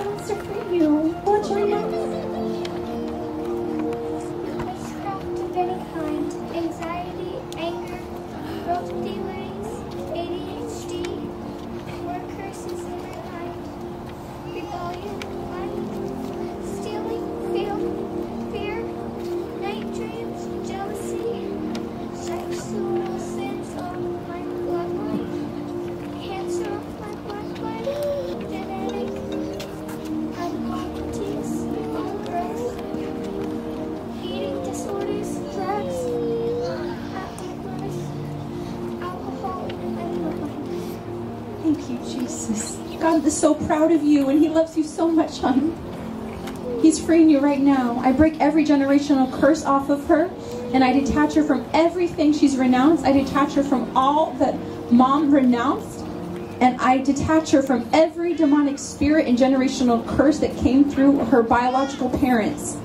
What's it for you? What's your name? Witchcraft of any kind, anxiety, anger, rope delays, ADHD, word curses in your life, rebellion, lying, stealing, fear, night dreams, jealousy, sexual sins of my bloodline, cancer of my bloodline. Thank you, Jesus. God is so proud of you, and He loves you so much, hon. He's freeing you right now. I break every generational curse off of her, and I detach her from everything she's renounced. I detach her from all that Mom renounced, and I detach her from every demonic spirit and generational curse that came through her biological parents.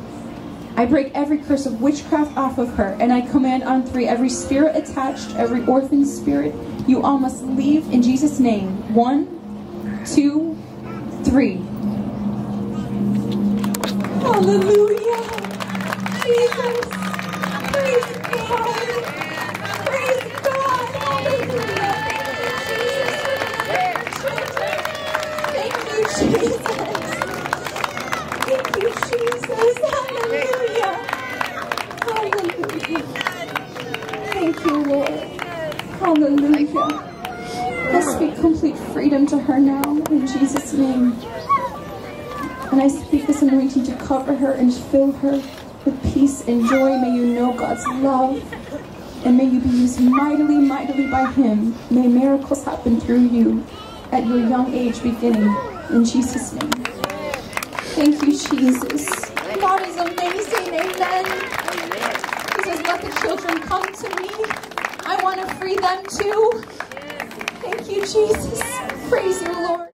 I break every curse of witchcraft off of her, and I command on three, every spirit attached, every orphan spirit, you all must leave in Jesus' name. 1, 2, 3. Hallelujah. Jesus. Praise God. Praise God. Hallelujah. Thank you, Jesus. Thank you, Jesus. Thank you, Jesus. Hallelujah. Hallelujah. Thank you, Lord. Hallelujah. I speak complete freedom to her now in Jesus' name. And I speak this anointing to cover her and fill her with peace and joy. May you know God's love. And may you be used mightily, mightily by Him. May miracles happen through you at your young age beginning in Jesus' name. Thank you, Jesus. God is amazing. Amen. He says, let the children come to me. I want to free them too. Thank you, Jesus. Praise your Lord.